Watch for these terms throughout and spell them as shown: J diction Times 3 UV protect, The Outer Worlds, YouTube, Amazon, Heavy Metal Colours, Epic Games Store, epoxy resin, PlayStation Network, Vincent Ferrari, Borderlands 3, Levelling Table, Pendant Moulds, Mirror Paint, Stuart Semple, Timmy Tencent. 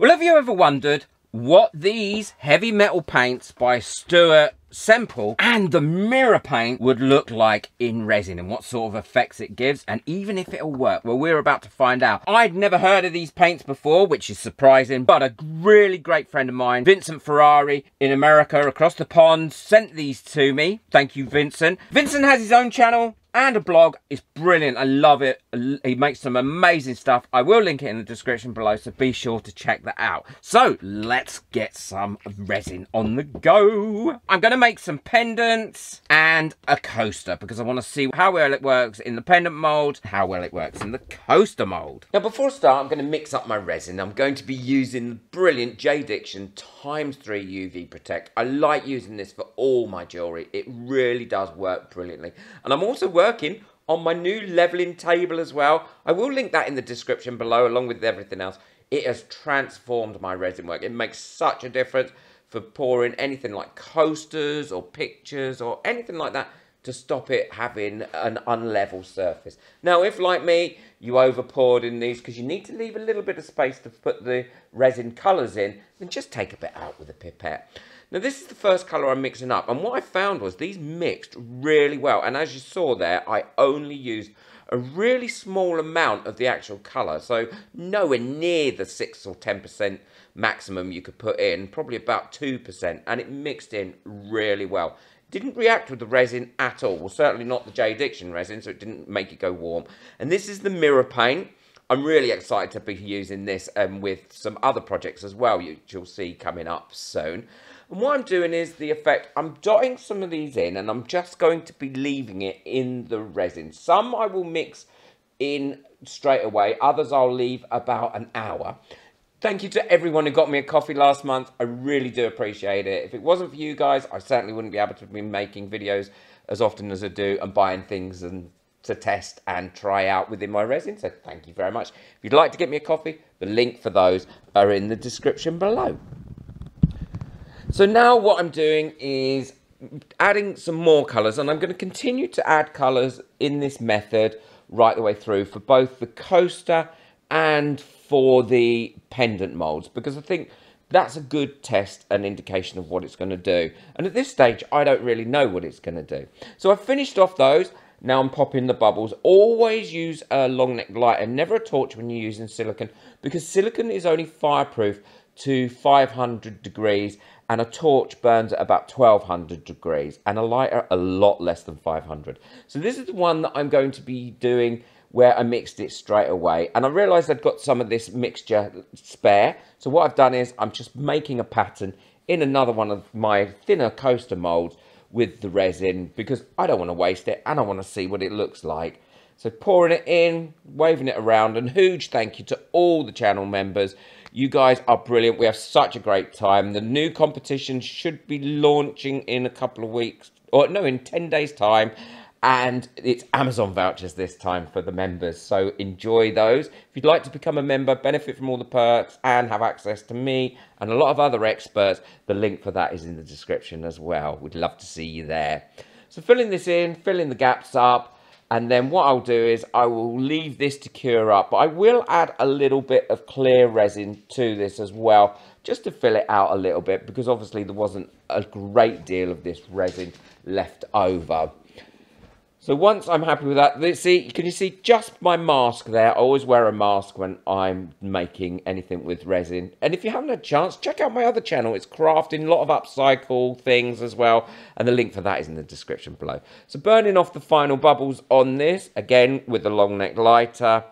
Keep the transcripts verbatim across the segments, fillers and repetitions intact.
Well, have you ever wondered what these heavy metal paints by Stuart Semple and the mirror paint would look like in resin and what sort of effects it gives, and even if it'll work? Well, we're about to find out. I'd never heard of these paints before, which is surprising, but a really great friend of mine, Vincent Ferrari in America across the pond, sent these to me. Thank you, Vincent. Vincent has his own channel and a blog. It's brilliant. I love it. He makes some amazing stuff. I will link it in the description below, so be sure to check that out. So let's get some resin on the go. I'm going to make some pendants and a coaster because I want to see how well it works in the pendant mold, how well it works in the coaster mold. Now, before I start, I'm going to mix up my resin. I'm going to be using the brilliant J diction times three U V protect. I like using this for all my jewelry. It really does work brilliantly. And I'm also working Working on my new leveling table as well. I will link that in the description below along with everything else. It has transformed my resin work. It makes such a difference for pouring anything like coasters or pictures or anything like that, to stop it having an unlevel surface. Now, if like me, you over poured in these because you need to leave a little bit of space to put the resin colours in, then just take a bit out with a pipette. Now, this is the first colour I'm mixing up, and what I found was these mixed really well, and as you saw there, I only used a really small amount of the actual colour, so nowhere near the six or ten percent maximum you could put in, probably about two percent, and it mixed in really well. Didn't react with the resin at all. Well, certainly not the J diction resin, so it didn't make it go warm. And this is the mirror paint. I'm really excited to be using this um, with some other projects as well, which you'll see coming up soon. And what I'm doing is the effect, I'm dotting some of these in, and I'm just going to be leaving it in the resin. Some I will mix in straight away, others I'll leave about an hour. Thank you to everyone who got me a coffee last month. I really do appreciate it. If it wasn't for you guys, I certainly wouldn't be able to be making videos as often as I do and buying things and to test and try out within my resin. So thank you very much. If you'd like to get me a coffee, the link for those are in the description below. So now what I'm doing is adding some more colours, and I'm going to continue to add colours in this method right the way through for both the coaster and for the pendant molds, because I think that's a good test and indication of what it's going to do. And at this stage, I don't really know what it's going to do. So I've finished off those. Now I'm popping the bubbles. Always use a long neck lighter, never a torch when you're using silicone, because silicone is only fireproof to five hundred degrees, and a torch burns at about twelve hundred degrees, and a lighter a lot less than five hundred. So this is the one that I'm going to be doing where I mixed it straight away, and I realised I'd got some of this mixture spare. So what I've done is I'm just making a pattern in another one of my thinner coaster moulds with the resin, because I don't want to waste it and I want to see what it looks like. So pouring it in, waving it around, and huge thank you to all the channel members. You guys are brilliant. We have such a great time. The new competition should be launching in a couple of weeks, or no, in ten days time. And it's Amazon vouchers this time for the members, so enjoy those. If you'd like to become a member, benefit from all the perks, and have access to me and a lot of other experts, the link for that is in the description as well. We'd love to see you there. So filling this in, filling the gaps up, and then what I'll do is I will leave this to cure up. But I will add a little bit of clear resin to this as well, just to fill it out a little bit, because obviously there wasn't a great deal of this resin left over. So once I'm happy with that, see, can you see just my mask there? I always wear a mask when I'm making anything with resin. And if you haven't had a chance, check out my other channel. It's crafting, a lot of upcycle things as well. And the link for that is in the description below. So burning off the final bubbles on this, again, with a long neck lighter.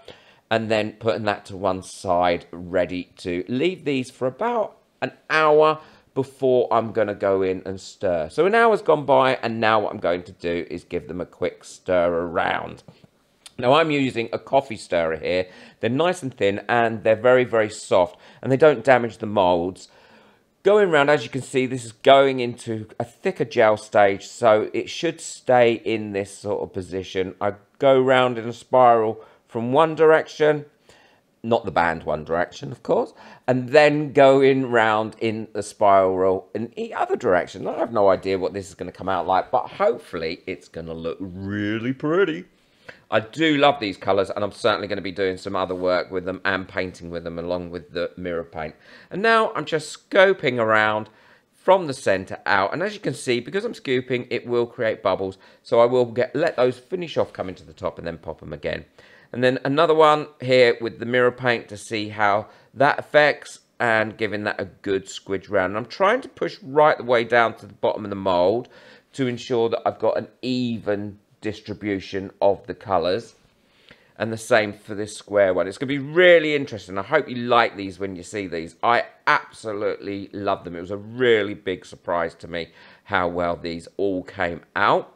And then putting that to one side, ready to leave these for about an hour before I'm going to go in and stir. So an hour's gone by, and now what I'm going to do is give them a quick stir around. Now I'm using a coffee stirrer here. They're nice and thin, and they're very, very soft, and they don't damage the moulds. Going round, as you can see, this is going into a thicker gel stage, so it should stay in this sort of position. I go round in a spiral from one direction, not the band one direction, of course, and then going round in the spiral in the other direction. I have no idea what this is going to come out like, but hopefully it's going to look really pretty. I do love these colours, and I'm certainly going to be doing some other work with them and painting with them along with the mirror paint. And now I'm just scoping around from the centre out, and as you can see, because I'm scooping, it will create bubbles, so I will get let those finish off coming to the top and then pop them again. And then another one here with the mirror paint to see how that affects, and giving that a good squidge round. And I'm trying to push right the way down to the bottom of the mould to ensure that I've got an even distribution of the colours, and the same for this square one. It's going to be really interesting. I hope you like these when you see these. I absolutely love them. It was a really big surprise to me how well these all came out.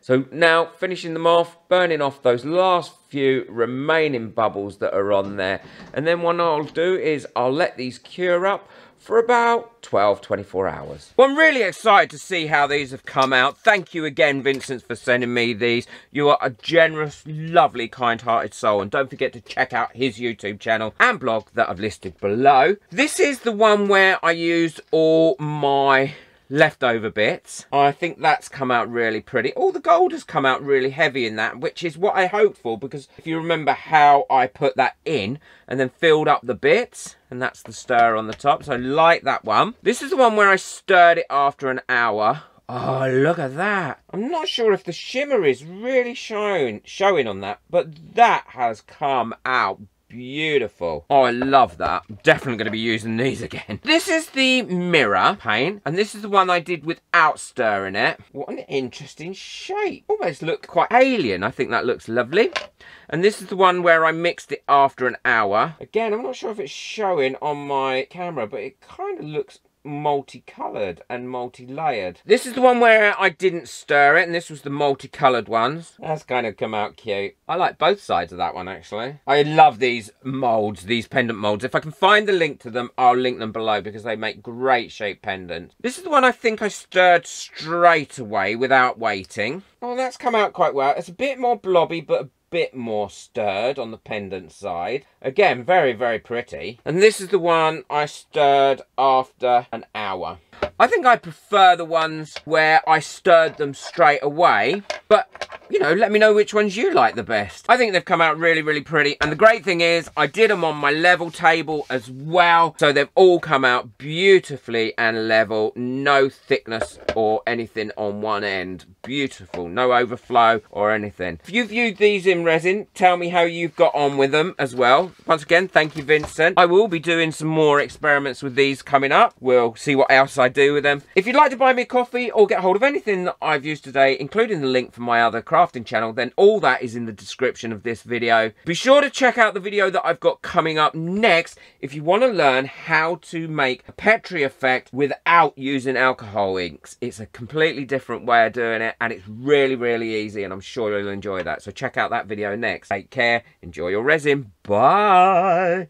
So now finishing them off, burning off those last few remaining bubbles that are on there. And then what I'll do is I'll let these cure up for about twelve, twenty-four hours. Well, I'm really excited to see how these have come out. Thank you again, Vincent, for sending me these. You are a generous, lovely, kind-hearted soul. And don't forget to check out his YouTube channel and blog that I've listed below. This is the one where I used all my leftover bits. I think that's come out really pretty. All the gold has come out really heavy in that, which is what I hoped for, because if you remember how I put that in and then filled up the bits, and that's the stir on the top, so I like that one. This is the one where I stirred it after an hour. Oh, look at that. I'm not sure if the shimmer is really showing showing on that, but that has come out beautiful. Oh, I love that. I'm definitely going to be using these again. This is the mirror paint, and this is the one I did without stirring it. What an interesting shape. Almost looked quite alien. I think that looks lovely. And this is the one where I mixed it after an hour. Again, I'm not sure if it's showing on my camera, but it kind of looks multicoloured and multi-layered. This is the one where I didn't stir it, and this was the multicoloured ones. That's kind of come out cute. I like both sides of that one, actually. I love these moulds, these pendant moulds. If I can find the link to them, I'll link them below, because they make great shaped pendants. This is the one I think I stirred straight away without waiting. Oh, that's come out quite well. It's a bit more blobby, but a bit more stirred on the pendant side. Again, very, very pretty. And this is the one I stirred after an hour. I think I prefer the ones where I stirred them straight away, but you know, let me know which ones you like the best. I think they've come out really, really pretty. And the great thing is I did them on my level table as well, so they've all come out beautifully and level. No thickness or anything on one end. Beautiful. No overflow or anything. If you viewed these in resin, tell me how you've got on with them as well. Once again, thank you, Vincent. I will be doing some more experiments with these coming up. We'll see what else I do with them. If you'd like to buy me a coffee or get hold of anything that I've used today, including the link for my other crafting channel, then all that is in the description of this video. Be sure to check out the video that I've got coming up next if you want to learn how to make a Petri effect without using alcohol inks. It's a completely different way of doing it, and it's really, really easy, and I'm sure you'll enjoy that. So check out that video next. Take care, enjoy your resin, bye.